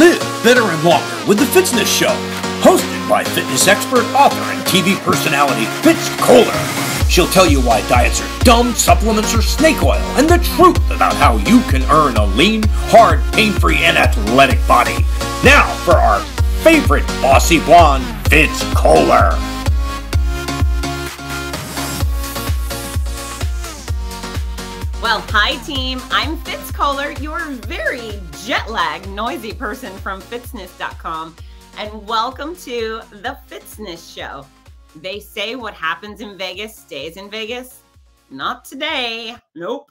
Live Better and Longer with The Fitzness Show, hosted by fitness expert, author, and TV personality Fitz Kohler. She'll tell you why diets are dumb, supplements are snake oil, and the truth about how you can earn a lean, hard, pain-free, and athletic body. Now for our favorite bossy blonde, Fitz Kohler. Well, hi team, I'm Fitz Kohler, your very jet-lagged, noisy person from Fitzness.com, and welcome to The Fitzness Show. They say what happens in Vegas stays in Vegas. Not today. Nope,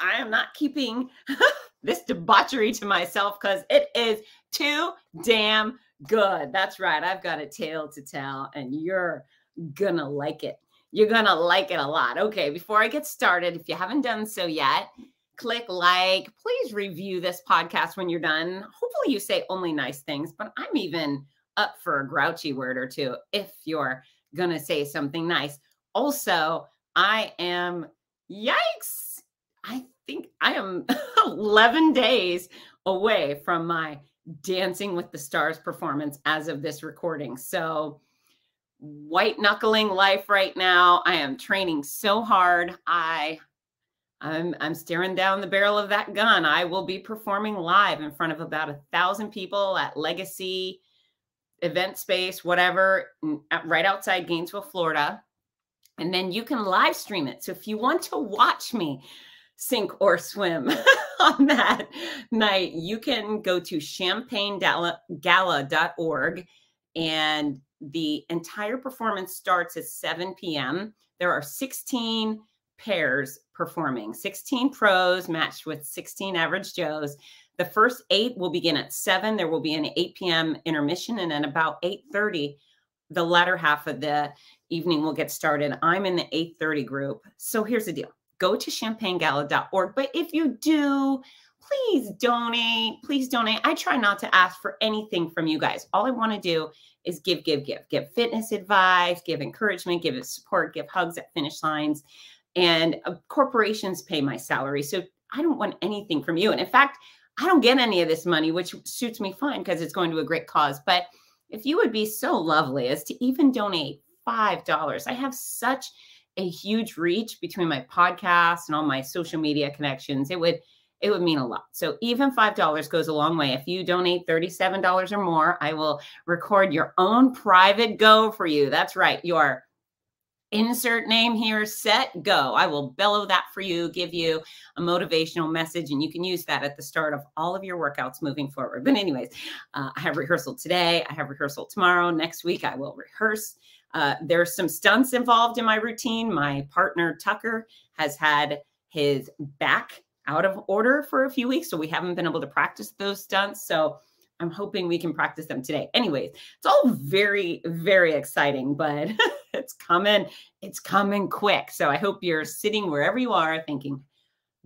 I am not keeping this debauchery to myself because it is too damn good. That's right, I've got a tale to tell, and you're gonna like it. You're going to like it a lot. Okay, before I get started, if you haven't done so yet, click like. Please review this podcast when you're done. Hopefully you say only nice things, but I'm even up for a grouchy word or two if you're going to say something nice. Also, I am, yikes, I think I am 11 days away from my Dancing with the Stars performance as of this recording. So white knuckling life right now. I am training so hard. I'm staring down the barrel of that gun. I will be performing live in front of about 1,000 people at Legacy Event Space, whatever, right outside Gainesville, Florida. And then you can live stream it. So if you want to watch me sink or swim on that night, you can go to champagnegala.org, and the entire performance starts at 7 p.m. There are 16 pairs performing, 16 pros matched with 16 average Joes. The first 8 will begin at 7. There will be an 8 p.m. intermission, and then about 8:30, the latter half of the evening will get started. I'm in the 8:30 group. So here's the deal. Go to champagnegala.org. But if you do, please donate. Please donate. I try not to ask for anything from you guys. All I want to do is give. Give fitness advice, give encouragement, give support, give hugs at finish lines. And corporations pay my salary, so I don't want anything from you. And in fact, I don't get any of this money, which suits me fine because it's going to a great cause. But if you would be so lovely as to even donate $5, I have such a huge reach between my podcast and all my social media connections. It would mean a lot. So even $5 goes a long way. If you donate $37 or more, I will record your own private go for you. That's right. Your insert name here, set, go. I will bellow that for you, give you a motivational message, and you can use that at the start of all of your workouts moving forward. But anyways, I have rehearsal today. I have rehearsal tomorrow. Next week, I will rehearse. There's some stunts involved in my routine. My partner, Tucker, has had his back out of order for a few weeks, so we haven't been able to practice those stunts. So I'm hoping we can practice them today. Anyways, it's all very, very exciting, but it's coming. It's coming quick. So I hope you're sitting wherever you are thinking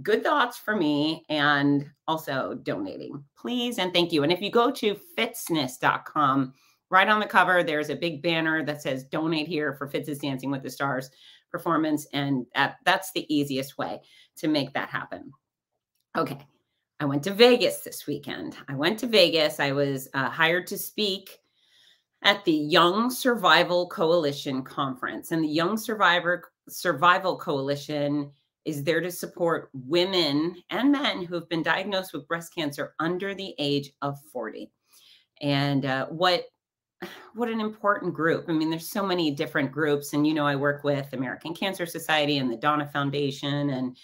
good thoughts for me and also donating. Please and thank you. And if you go to Fitzness.com, right on the cover, there's a big banner that says donate here for Fitz's Dancing with the Stars performance. And that's the easiest way to make that happen. Okay, I went to Vegas this weekend. I was hired to speak at the Young Survival Coalition conference. And the Young Survival Coalition is there to support women and men who have been diagnosed with breast cancer under the age of 40. And what an important group. I mean, there's so many different groups. And, you know, I work with American Cancer Society and the Donna Foundation and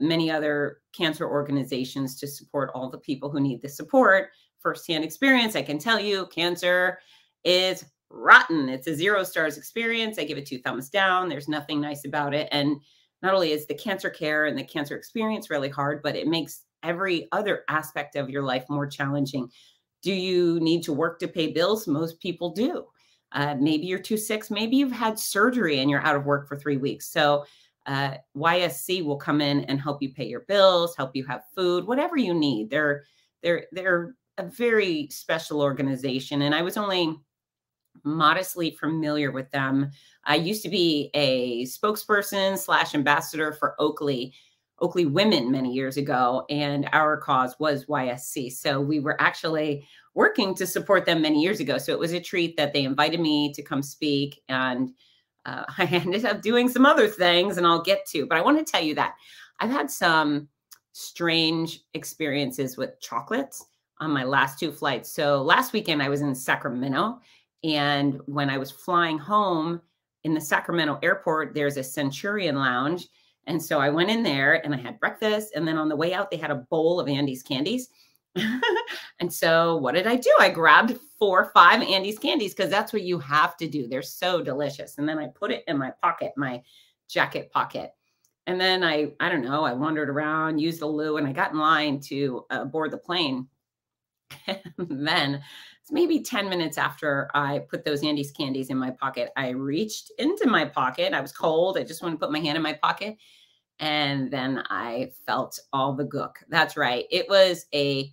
many other cancer organizations to support all the people who need the support. Firsthand experience, I can tell you, cancer is rotten. It's a 0 stars experience. I give it 2 thumbs down. There's nothing nice about it. And not only is the cancer care and the cancer experience really hard, but it makes every other aspect of your life more challenging. Do you need to work to pay bills? Most people do. Maybe you're too sick. Maybe you've had surgery and you're out of work for 3 weeks. So YSC will come in and help you pay your bills, help you have food, whatever you need. They're a very special organization, and I was only modestly familiar with them. I used to be a spokesperson / ambassador for Oakley Oakley Women many years ago, and our cause was YSC. So we were actually working to support them many years ago. So it was a treat that they invited me to come speak, and I ended up doing some other things, and I'll get to, but I want to tell you that I've had some strange experiences with chocolates on my last two flights. So last weekend I was in Sacramento, and when I was flying home in the Sacramento airport, there's a Centurion lounge. And so I went in there and I had breakfast. And then on the way out, they had a bowl of Andes candies. And so what did I do? I grabbed 4 or 5 Andes candies because that's what you have to do. They're so delicious. And then I put it in my pocket, my jacket pocket. And then I don't know, I wandered around, used the loo, and I got in line to board the plane. And then it's maybe 10 minutes after I put those Andes candies in my pocket, I reached into my pocket. I was cold. I just wanted to put my hand in my pocket. And then I felt all the gook. That's right. It was a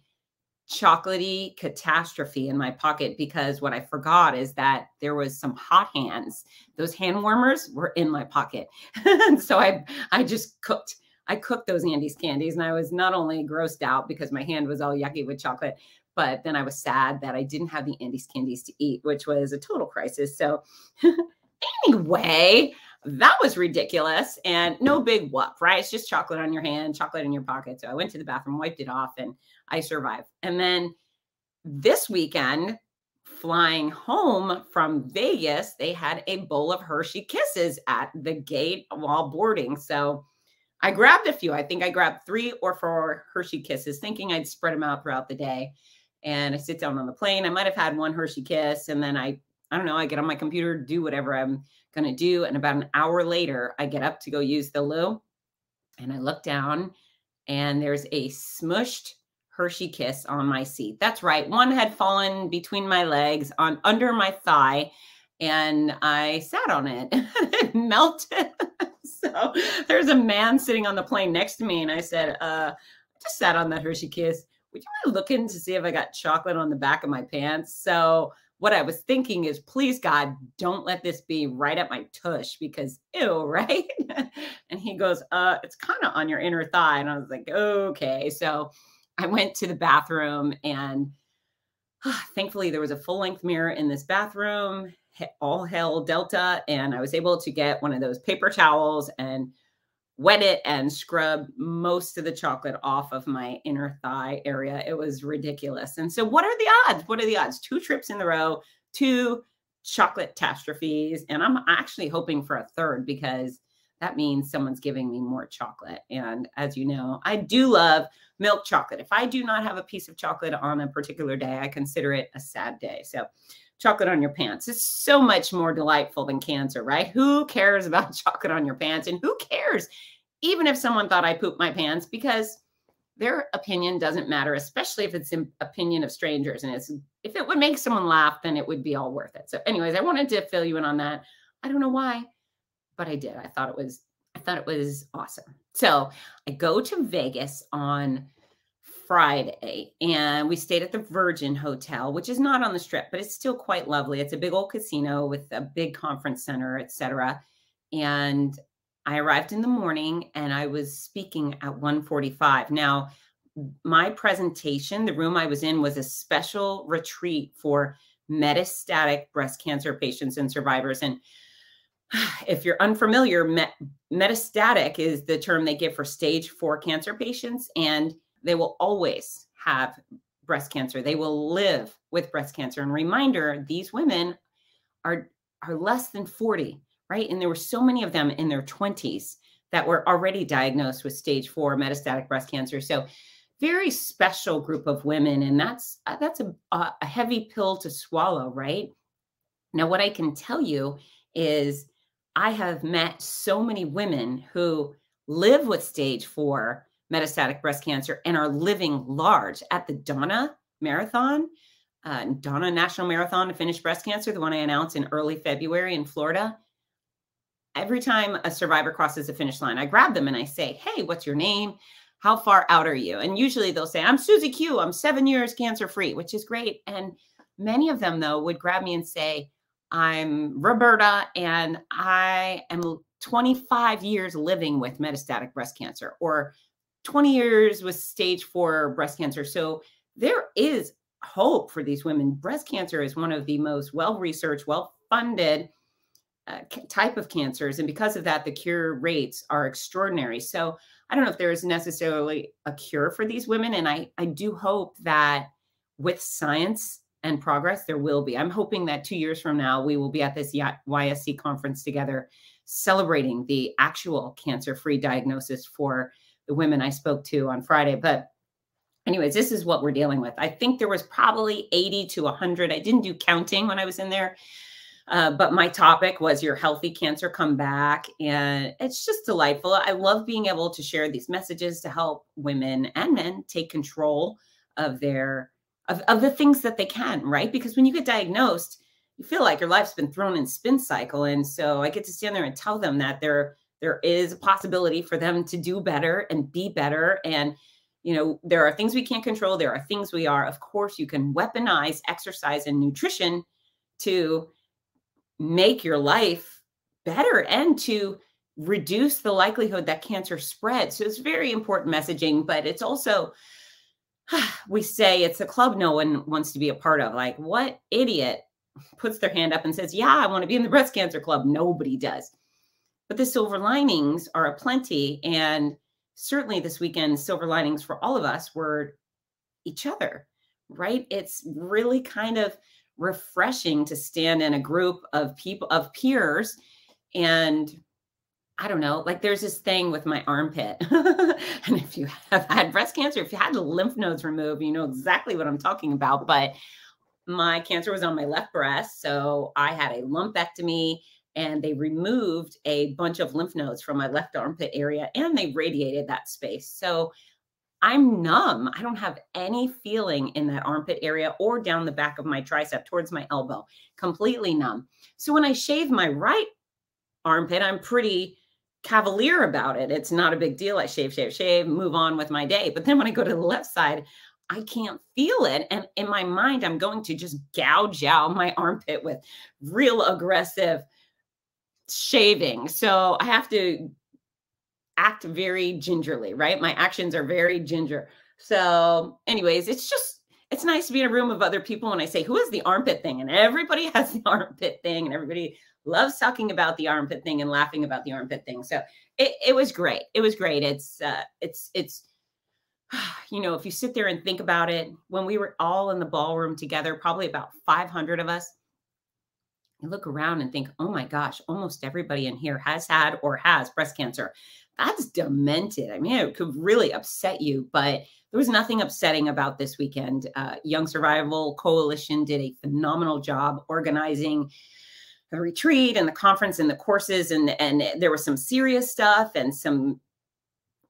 chocolatey catastrophe in my pocket, because what I forgot is that there was some hot hands. Those hand warmers were in my pocket. And so I just cooked. I cooked those Andes candies, and I was not only grossed out because my hand was all yucky with chocolate, but then I was sad that I didn't have the Andes candies to eat, which was a total crisis. So anyway, that was ridiculous and no big whoop, right? It's just chocolate on your hand, chocolate in your pocket. So I went to the bathroom, wiped it off, and I survived. And then this weekend, flying home from Vegas, they had a bowl of Hershey Kisses at the gate while boarding. So I grabbed a few. I think I grabbed 3 or 4 Hershey Kisses, thinking I'd spread them out throughout the day. And I sit down on the plane. I might have had 1 Hershey Kiss. And then I don't know, I get on my computer, do whatever I'm going to do. And about an hour later, I get up to go use the loo. And I look down, and there's a smushed Hershey Kiss on my seat. That's right. One had fallen between my legs on under my thigh, and I sat on it. It melted. So there's a man sitting on the plane next to me, and I said, I just sat on that Hershey Kiss. Would you mind looking to see if I got chocolate on the back of my pants? So what I was thinking is, please, God, don't let this be right at my tush, because ew, right? And he goes, it's kind of on your inner thigh. And I was like, okay. So I went to the bathroom, and thankfully there was a full-length mirror in this bathroom. All hail Delta. And I was able to get one of those paper towels and wet it and scrub most of the chocolate off of my inner thigh area. It was ridiculous. And so what are the odds? What are the odds? 2 trips in a row, 2 chocolate catastrophes. And I'm actually hoping for a 3rd, because that means someone's giving me more chocolate. And as you know, I do love milk chocolate. If I do not have a piece of chocolate on a particular day, I consider it a sad day. So chocolate on your pants is so much more delightful than cancer, right? Who cares about chocolate on your pants? And who cares even if someone thought I pooped my pants, because their opinion doesn't matter, especially if it's an opinion of strangers. And if it would make someone laugh, then it would be all worth it. So anyways, I wanted to fill you in on that. I don't know why, but I did. I thought it was awesome. So I go to Vegas on Friday, and we stayed at the Virgin Hotel, which is not on the Strip, but it's still quite lovely. It's a big old casino with a big conference center, etc. And I arrived in the morning, and I was speaking at 1:45. Now, my presentation, the room I was in, was a special retreat for metastatic breast cancer patients and survivors. And if you're unfamiliar, metastatic is the term they give for stage 4 cancer patients, and they will always have breast cancer. They will live with breast cancer. And reminder, these women are less than 40, right? And there were so many of them in their 20s that were already diagnosed with stage 4 metastatic breast cancer. So very special group of women. And that's a heavy pill to swallow, right? Now, what I can tell you is I have met so many women who live with stage 4 metastatic breast cancer and are living large. At the Donna Marathon, Donna National Marathon to finish breast cancer, the one I announced in early February in Florida, every time a survivor crosses the finish line, I grab them and I say, hey, what's your name? How far out are you? And usually they'll say, I'm Susie Q. I'm 7 years cancer-free, which is great. And many of them, though, would grab me and say, I'm Roberta, and I am 25 years living with metastatic breast cancer, or 20 years with stage 4 breast cancer. So there is hope for these women. Breast cancer is one of the most well-researched, well-funded type of cancers. And because of that, the cure rates are extraordinary. So I don't know if there is necessarily a cure for these women. And I do hope that with science and progress, there will be. I'm hoping that 2 years from now, we will be at this YSC conference together celebrating the actual cancer-free diagnosis for the women I spoke to on Friday. But anyways, this is what we're dealing with. I think there was probably 80 to 100. I didn't do counting when I was in there, but my topic was your healthy cancer comeback. And it's just delightful. I love being able to share these messages to help women and men take control of their of the things that they can, right? Because when you get diagnosed, you feel like your life's been thrown in spin cycle. And so I get to stand there and tell them that there is a possibility for them to do better and be better. And you know, there are things we can't control. There are things we are. Of course, you can weaponize exercise and nutrition to make your life better and to reduce the likelihood that cancer spreads. So it's very important messaging, but it's also, we say it's a club no one wants to be a part of. Like, what idiot puts their hand up and says, yeah, I want to be in the breast cancer club? Nobody does. But the silver linings are aplenty. And certainly this weekend, silver linings for all of us were each other, right? It's really kind of refreshing to stand in a group of people, of peers. And I don't know, like there's this thing with my armpit. And if you have had breast cancer, if you had the lymph nodes removed, you know exactly what I'm talking about. But my cancer was on my left breast. So I had a lumpectomy. And they removed a bunch of lymph nodes from my left armpit area, and they radiated that space. So I'm numb. I don't have any feeling in that armpit area or down the back of my tricep towards my elbow, completely numb. So when I shave my right armpit, I'm pretty cavalier about it. It's not a big deal. I shave, shave, shave, move on with my day. But then when I go to the left side, I can't feel it. And in my mind, I'm going to just gouge out my armpit with real aggressive shaving. So I have to act very gingerly, right? My actions are very ginger. So anyways, it's nice to be in a room of other people when I say, who has the armpit thing? And everybody has the armpit thing, and everybody loves talking about the armpit thing and laughing about the armpit thing. So it was great. It was great. It's, you know, if you sit there and think about it, when we were all in the ballroom together, probably about 500 of us, you look around and think, oh my gosh, almost everybody in here has had or has breast cancer. That's demented. I mean, it could really upset you, but there was nothing upsetting about this weekend. Young Survival Coalition did a phenomenal job organizing the retreat and the conference and the courses. And there was some serious stuff and some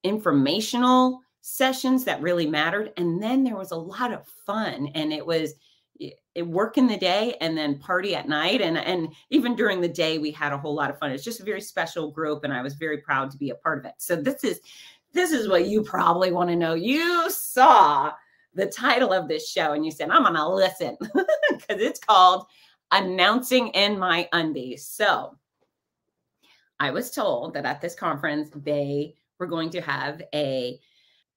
informational sessions that really mattered. And then there was a lot of fun, and it work in the day and then party at night. And even during the day, we had a whole lot of fun. It's just a very special group, and I was very proud to be a part of it. So this is what you probably want to know. You saw the title of this show and you said, I'm going to listen, because it's called Announcing in My Undies. So I was told that at this conference, they were going to have a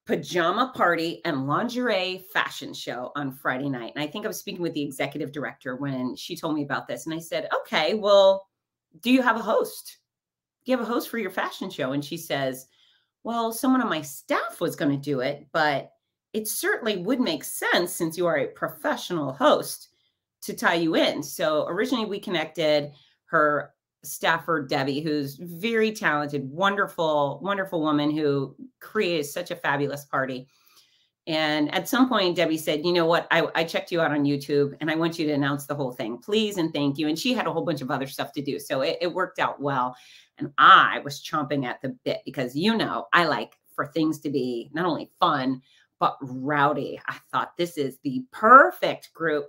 pajama party and lingerie fashion show on Friday night. And I think I was speaking with the executive director when she told me about this. And I said, okay, well, do you have a host? Do you have a host for your fashion show? And she says, well, someone on my staff was going to do it, but it certainly would make sense, since you are a professional host, to tie you in. So originally we connected her staffer, Debbie, who's very talented, wonderful, wonderful woman who creates such a fabulous party. And at some point, Debbie said, you know what, I checked you out on YouTube and I want you to announce the whole thing, please and thank you. And she had a whole bunch of other stuff to do. So it worked out well. And I was chomping at the bit, because, you know, I like for things to be not only fun, but rowdy. I thought this is the perfect group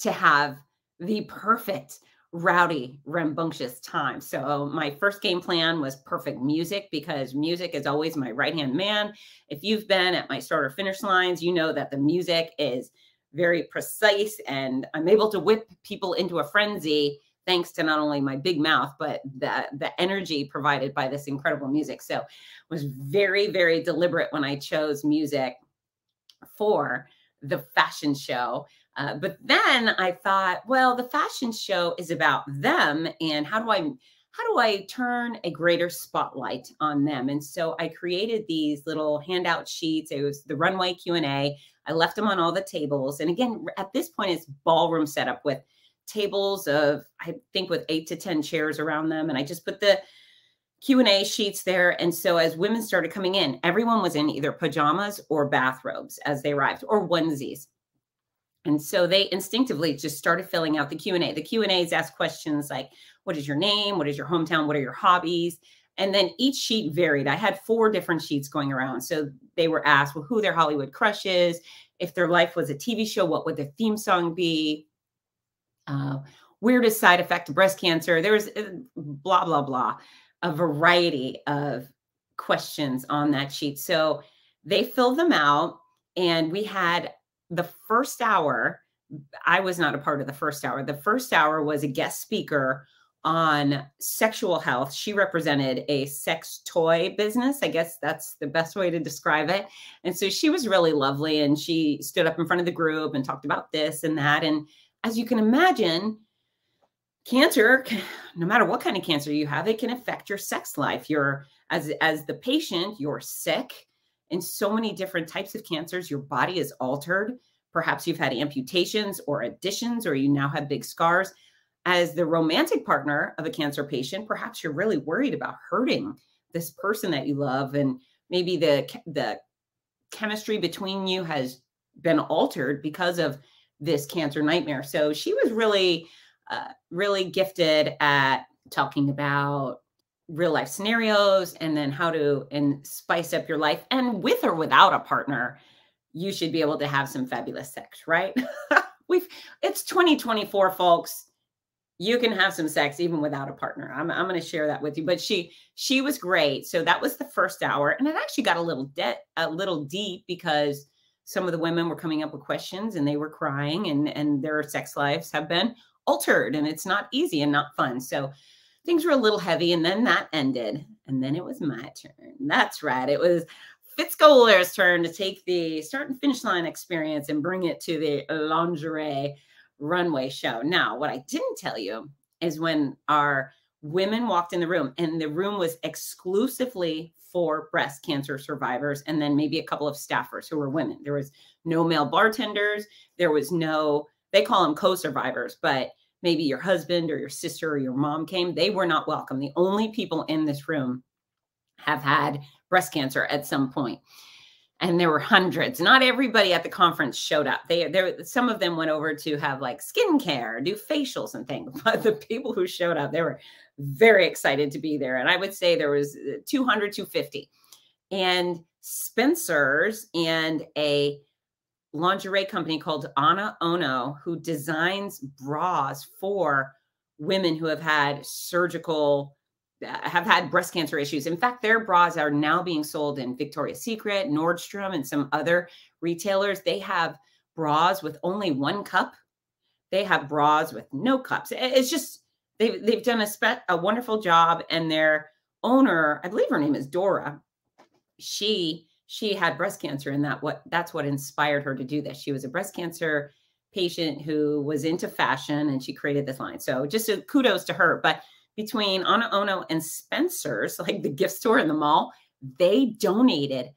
to have the perfect rowdy, rambunctious time. So my first game plan was perfect music, because music is always my right-hand man. If you've been at my starter finish lines, you know that the music is very precise, and I'm able to whip people into a frenzy thanks to not only my big mouth, but the energy provided by this incredible music. So I was very, very deliberate when I chose music for the fashion show. But then I thought, well, the fashion show is about them, and how do I turn a greater spotlight on them? And so I created these little handout sheets. It was the runway Q&A. I left them on all the tables. And again, at this point, it's ballroom setup with tables of, I think, with 8 to 10 chairs around them. And I just put the Q&A sheets there. And so as women started coming in, everyone was in either pajamas or bathrobes as they arrived, or onesies. And so they instinctively just started filling out the Q&A. The Q&As asked questions like, what is your name? What is your hometown? What are your hobbies? And then each sheet varied. I had 4 different sheets going around. So they were asked, well, who their Hollywood crush is, if their life was a TV show, what would their theme song be? Where does side affect breast cancer? There was blah, blah, blah, a variety of questions on that sheet. So they filled them out, and we had the first hour. I was not a part of the first hour. The first hour was a guest speaker on sexual health. She represented a sex toy business. I guess that's the best way to describe it. And so she was really lovely, and she stood up in front of the group and talked about this and that. And as you can imagine, cancer, no matter what kind of cancer you have, it can affect your sex life. You're, as the patient, you're sick. In so many different types of cancers, your body is altered. Perhaps you've had amputations or additions, or you now have big scars. As the romantic partner of a cancer patient, perhaps you're really worried about hurting this person that you love. And maybe the chemistry between you has been altered because of this cancer nightmare. So she was really, really gifted at talking about real life scenarios, and then how to spice up your life. And with or without a partner, you should be able to have some fabulous sex, right? It's 2024, folks. You can have some sex even without a partner. I'm going to share that with you. But she was great. So that was the first hour, and it actually got a little deep, because some of the women were coming up with questions, and they were crying, and their sex lives have been altered, and it's not easy and not fun. So things were a little heavy, and then that ended, and then it was my turn. That's right. It was Fitz Kohler's turn to take the start and finish line experience and bring it to the lingerie runway show. Now, what I didn't tell you is when our women walked in the room, and the room was exclusively for breast cancer survivors, and then maybe a couple of staffers who were women. There was no male bartenders. There was no, they call them co-survivors, but maybe your husband or your sister or your mom came. They were not welcome. The only people in this room have had breast cancer at some point. And there were hundreds. Not everybody at the conference showed up. Some of them went over to have like skincare, do facials and things. But the people who showed up, they were very excited to be there. And I would say there was 200, 250. And Spencer's and a lingerie company called Anna Ono, who designs bras for women who have had have had breast cancer issues. In fact, their bras are now being sold in Victoria's Secret, Nordstrom, and some other retailers. They have bras with only one cup. They have bras with no cups. It's just, they've done a wonderful job. And their owner, I believe her name is Dora, she had breast cancer, and that's what inspired her to do this. She was a breast cancer patient who was into fashion, and she created this line. So just kudos to her. But between Anna Ono and Spencer's, like the gift store in the mall, they donated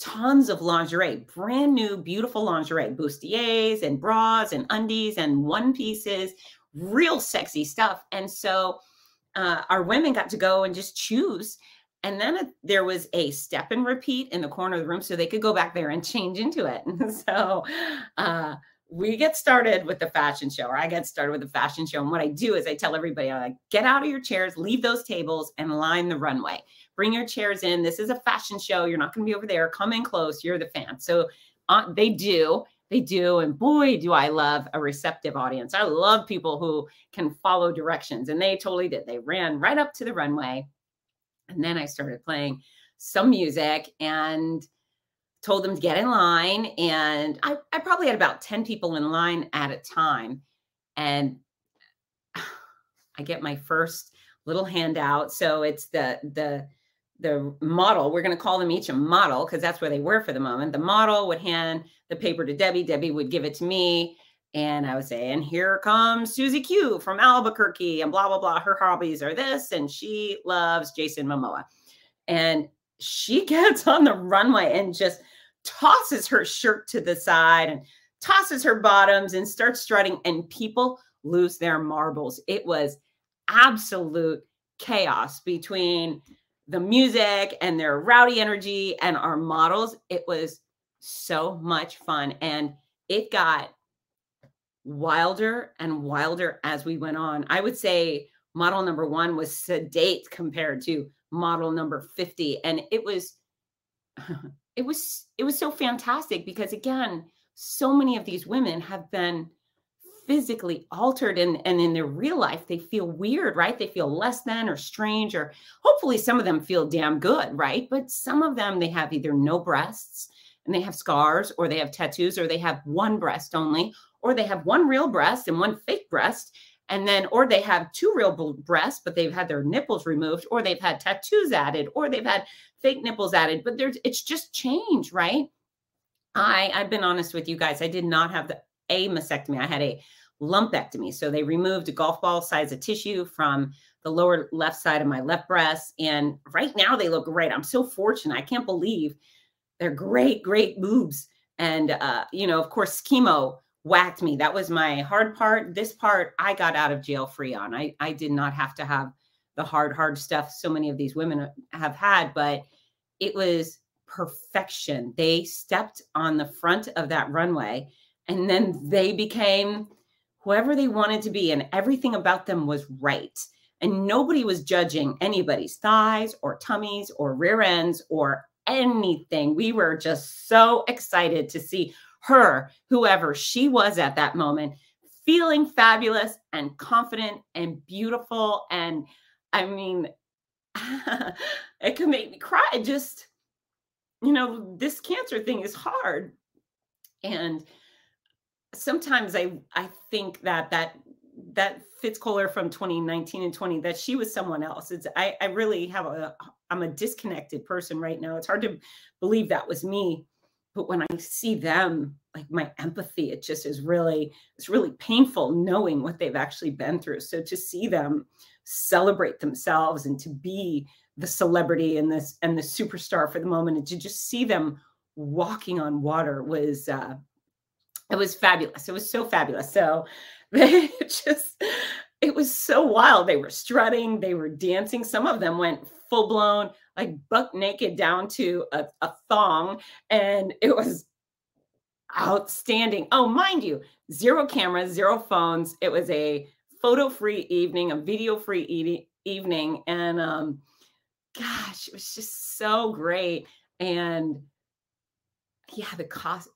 tons of lingerie, brand new, beautiful lingerie, bustiers and bras and undies and one pieces, real sexy stuff. And so our women got to go and just choose. And then there was a step and repeat in the corner of the room, so they could go back there and change into it. So we get started with the fashion show, or I get started with the fashion show. And what I do is I tell everybody, I'm like, get out of your chairs, leave those tables, and line the runway. Bring your chairs in. This is a fashion show. You're not going to be over there. Come in close. You're the fan. So they do. And boy, do I love a receptive audience. I love people who can follow directions. And they totally did. They ran right up to the runway. And then I started playing some music and told them to get in line. And I probably had about 10 people in line at a time. And I I get my first little handout. So it's the model, we're going to call them each a model because that's where they were for the moment. The model would hand the paper to Debbie. Debbie would give it to me. And I would say, and here comes Susie Q from Albuquerque and blah, blah, blah. Her hobbies are this, and she loves Jason Momoa. And she gets on the runway and just tosses her shirt to the side and tosses her bottoms and starts strutting, and people lose their marbles. It was absolute chaos between the music and their rowdy energy and our models. It was so much fun. And it got wilder and wilder as we went on. I would say model number 1 was sedate compared to model number 50. And it was so fantastic because, again, so many of these women have been physically altered, and in their real life, they feel weird, right? They feel less than or strange, or hopefully some of them feel damn good, right? But some of them, they have either no breasts and they have scars, or they have tattoos, or they have one breast only, or they have one real breast and one fake breast, and then, or they have 2 real breasts, but they've had their nipples removed, or they've had tattoos added, or they've had fake nipples added, but it's just change, right? I've been honest with you guys. I did not have a mastectomy. I had a lumpectomy. So they removed a golf ball size of tissue from the lower left side of my left breast. And right now they look great. I'm so fortunate. I can't believe they're great, great boobs. And, you know, of course, chemo whacked me. That was my hard part. This part I got out of jail free on. I did not have to have the hard stuff so many of these women have had, but it was perfection. They stepped on the front of that runway, and then they became whoever they wanted to be, and everything about them was right. And nobody was judging anybody's thighs or tummies or rear ends or anything. We were just so excited to see her, whoever she was at that moment, feeling fabulous and confident and beautiful. And I mean, it can make me cry. Just, you know, this cancer thing is hard. And sometimes I think that Fitz Kohler from 2019 and 20, that she was someone else. I really have I'm a disconnected person right now. It's hard to believe that was me, but when I see them, like my empathy, it just is really, it's really painful knowing what they've actually been through. So to see them celebrate themselves and to be the celebrity and the superstar for the moment, and to just see them walking on water was, it was fabulous. It was so fabulous. So it was so wild. They were strutting, they were dancing. Some of them went full blown, like buck naked down to a thong. And it was outstanding. Oh, mind you, 0 cameras, 0 phones. It was a photo free evening, a video free evening. And gosh, it was just so great. And yeah,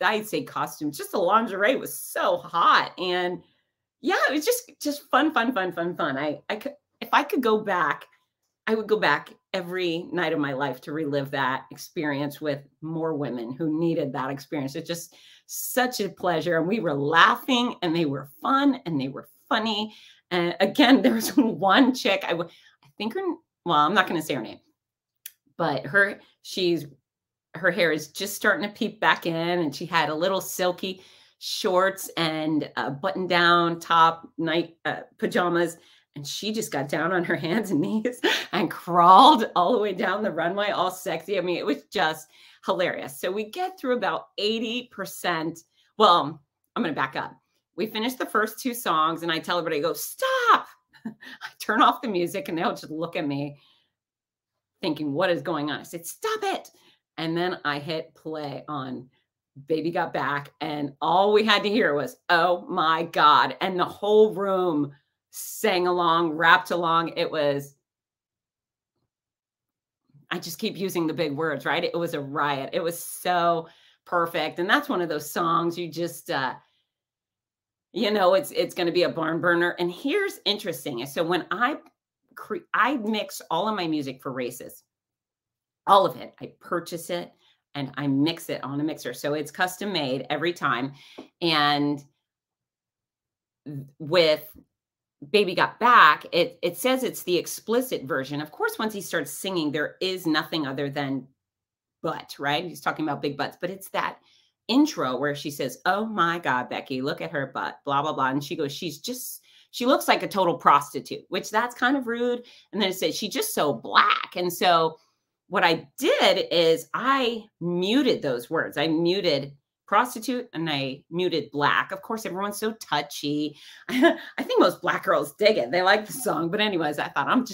I'd say costumes, just the lingerie was so hot. And yeah, it was just fun, fun, fun, fun, fun. If I could go back, I would go back every night of my life to relive that experience with more women who needed that experience. It's just such a pleasure. And we were laughing, and they were fun, and they were funny. And again, there was one chick, I think her, well, I'm not going to say her name, but her hair is just starting to peep back in, and she had a little silky shorts and a button down top, night pajamas. And she just got down on her hands and knees and crawled all the way down the runway, all sexy. I mean, it was just hilarious. So we get through about 80%. Well, I'm going to back up. We finished the first 2 songs, and I tell everybody, I go, stop. I turn off the music, and they'll just look at me thinking, what is going on? I said, stop it. And then I hit play on Baby Got Back, and all we had to hear was, oh my God. And the whole room sang along, rapped along. It was, I just keep using the big words, right? It was a riot. It was so perfect. And that's one of those songs you just, you know, it's going to be a barn burner. And here's interesting. So when I mix all of my music for races, all of it. I purchase it and I mix it on a mixer. So it's custom made every time. And with Baby Got Back, it says it's the explicit version. Of course, once he starts singing, there is nothing other than butt, right? He's talking about big butts, but it's that intro where she says, "Oh my God, Becky, look at her butt, blah, blah, blah." And she goes, she looks like a total prostitute, which that's kind of rude. And then it says, she's just so black. And so what I did is I muted those words. I muted prostitute and I muted black. Of course, everyone's so touchy. I think most black girls dig it. They like the song. But anyways, I thought I'm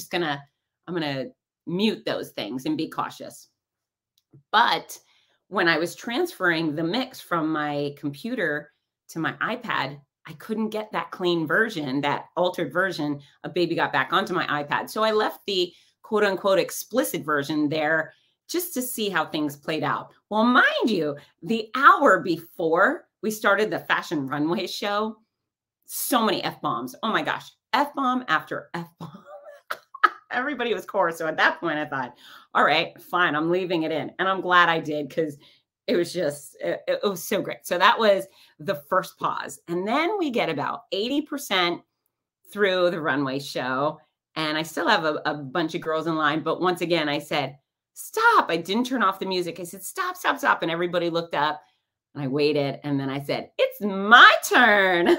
going to mute those things and be cautious. But when I was transferring the mix from my computer to my iPad, I couldn't get that clean version, that altered version of Baby Got Back onto my iPad. So I left the quote unquote explicit version there just to see how things played out. Well, mind you, the hour before we started the Fashion Runway show, so many F-bombs. Oh my gosh, F-bomb after F-bomb. Everybody was chorus. So at that point I thought, all right, fine, I'm leaving it in. And I'm glad I did, because it was just, it was so great. So that was the first pause. And then we get about 80% through the runway show. And I still have a bunch of girls in line. But once again, I said, stop. I didn't turn off the music. I said, stop, stop, stop. And everybody looked up and I waited. And then I said, it's my turn.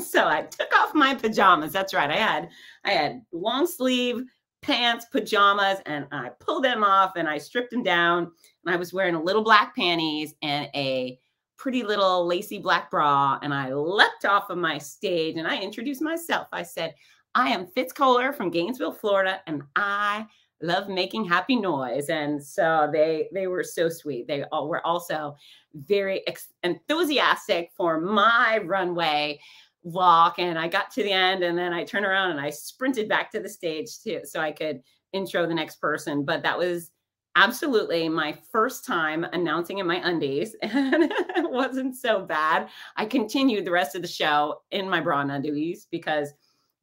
So I took off my pajamas. That's right. I had long sleeve pants, pajamas, and I pulled them off and I stripped them down. And I was wearing a little black panties and a pretty little lacy black bra. And I leapt off of my stage and I introduced myself. I said, I am Fitz Kohler from Gainesville, Florida, and I love making happy noise. And so they were so sweet. They all were also very enthusiastic for my runway walk. And I got to the end and then I turned around and I sprinted back to the stage too, so I could intro the next person. But that was absolutely my first time announcing in my undies, and it wasn't so bad. I continued the rest of the show in my bra and undies, because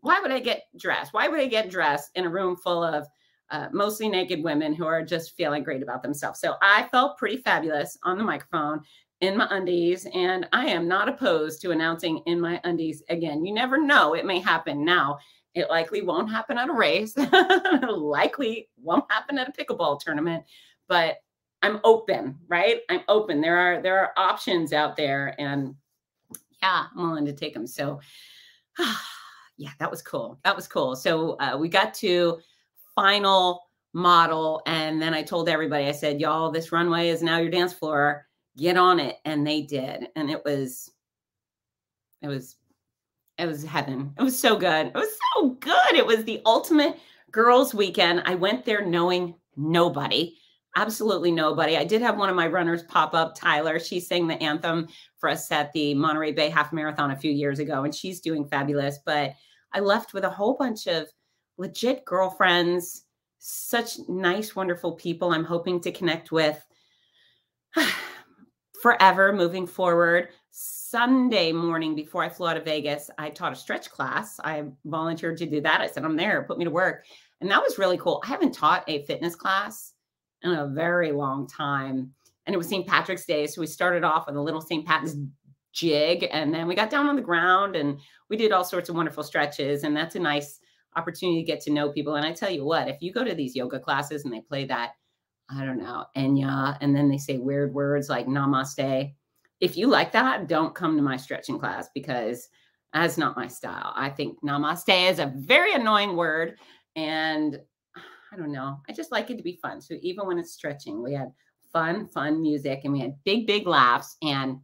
why would I get dressed? Why would I get dressed in a room full of mostly naked women who are just feeling great about themselves? So I felt pretty fabulous on the microphone in my undies, and I am not opposed to announcing in my undies again. You never know, it may happen. Now, it likely won't happen at a race, likely won't happen at a pickleball tournament, but I'm open, right? I'm open. There are options out there, and yeah, I'm willing to take them. So yeah, that was cool. That was cool. So we got to final model, and then I told everybody, I said, y'all, this runway is now your dance floor. Get on it. And they did. And it was heaven. It was so good. It was so good. It was the ultimate girls weekend. I went there knowing nobody, absolutely nobody. I did have one of my runners pop up, Tyler. She sang the anthem for us at the Monterey Bay Half Marathon a few years ago, and she's doing fabulous. But I left with a whole bunch of legit girlfriends, such nice, wonderful people I'm hoping to connect with forever moving forward. Sunday morning before I flew out of Vegas, I taught a stretch class. I volunteered to do that. I said, I'm there, put me to work. And that was really cool. I haven't taught a fitness class in a very long time. And it was St. Patrick's Day. So we started off with a little St. Pat's jig. And then we got down on the ground and we did all sorts of wonderful stretches. And that's a nice opportunity to get to know people. And I tell you what, if you go to these yoga classes and they play that, I don't know, Enya, and then they say weird words like namaste, if you like that, don't come to my stretching class, because that's not my style. I think namaste is a very annoying word, and I don't know, I just like it to be fun. So even when it's stretching, we had fun music, and we had big laughs. And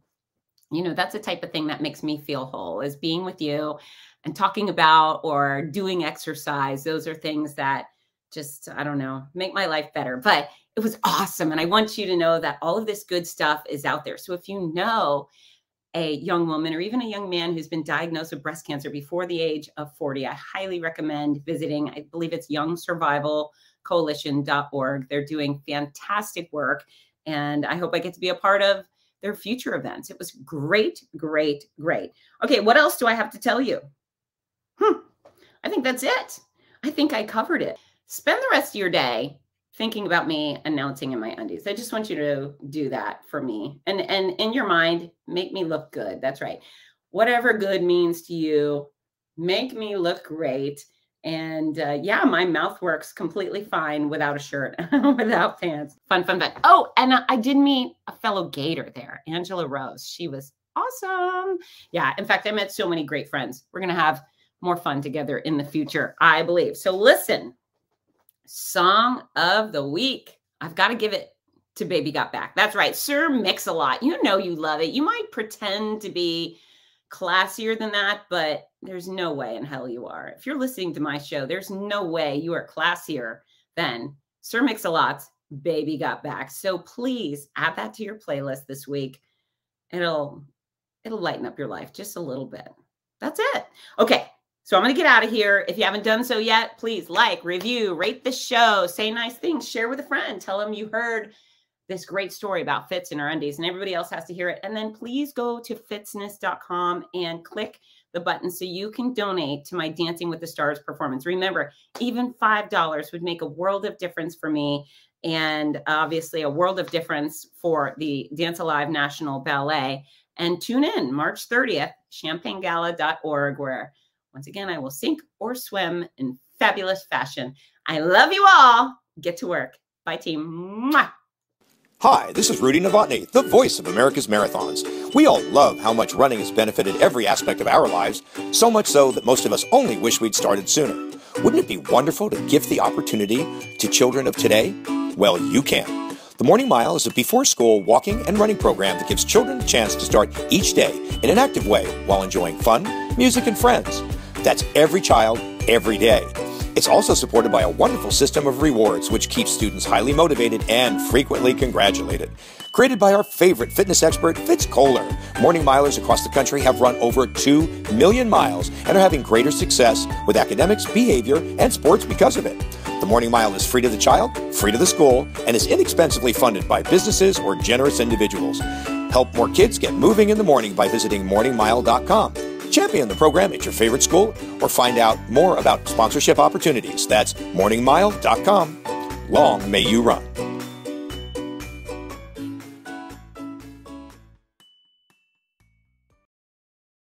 you know, that's the type of thing that makes me feel whole, is being with you and talking about or doing exercise. Those are things that just, I don't know, make my life better. But it was awesome. And I want you to know that all of this good stuff is out there. So if you know a young woman or even a young man who's been diagnosed with breast cancer before the age of 40, I highly recommend visiting. I believe it's Young Survival Coalition.org. They're doing fantastic work, and I hope I get to be a part of their future events. It was great, great, great. Okay, what else do I have to tell you? I think that's it. I think I covered it. Spend the rest of your day thinking about me announcing in my undies. I just want you to do that for me. And in your mind, make me look good. That's right. Whatever good means to you, make me look great. And yeah, my mouth works completely fine without a shirt, without pants. Fun, fun, fun. Oh, and I did meet a fellow Gator there, Angela Rose. She was awesome. Yeah, in fact, I met so many great friends. We're going to have more fun together in the future, I believe. So listen, song of the week. I've got to give it to Baby Got Back. That's right, Sir Mix-a-Lot. You know you love it. You might pretend to be classier than that, but there's no way in hell you are. If you're listening to my show, there's no way you are classier than Sir Mix-a-Lot's Baby Got Back. So please add that to your playlist this week. It'll lighten up your life just a little bit. That's it. Okay, so I'm going to get out of here. If you haven't done so yet, please like, review, rate the show, say nice things, share with a friend, tell them you heard this great story about Fitz and her undies, and everybody else has to hear it. And then please go to Fitzness.com and click the button so you can donate to my Dancing with the Stars performance. Remember, even $5 would make a world of difference for me, and obviously a world of difference for the Dance Alive National Ballet. And tune in March 30th, champagnegala.org, where once again, I will sink or swim in fabulous fashion. I love you all. Get to work. Bye, team. Mwah. Hi, this is Rudy Novotny, the voice of America's marathons. We all love how much running has benefited every aspect of our lives, so much so that most of us only wish we'd started sooner. Wouldn't it be wonderful to give the opportunity to children of today? Well, you can. The Morning Mile is a before-school walking and running program that gives children the chance to start each day in an active way while enjoying fun, music, and friends. That's every child, every day. It's also supported by a wonderful system of rewards, which keeps students highly motivated and frequently congratulated. Created by our favorite fitness expert, Fitz Kohler, morning milers across the country have run over 2 million miles and are having greater success with academics, behavior, and sports because of it. The Morning Mile is free to the child, free to the school, and is inexpensively funded by businesses or generous individuals. Help more kids get moving in the morning by visiting morningmile.com. Champion the program at your favorite school or find out more about sponsorship opportunities. That's morningmile.com. Long may you run.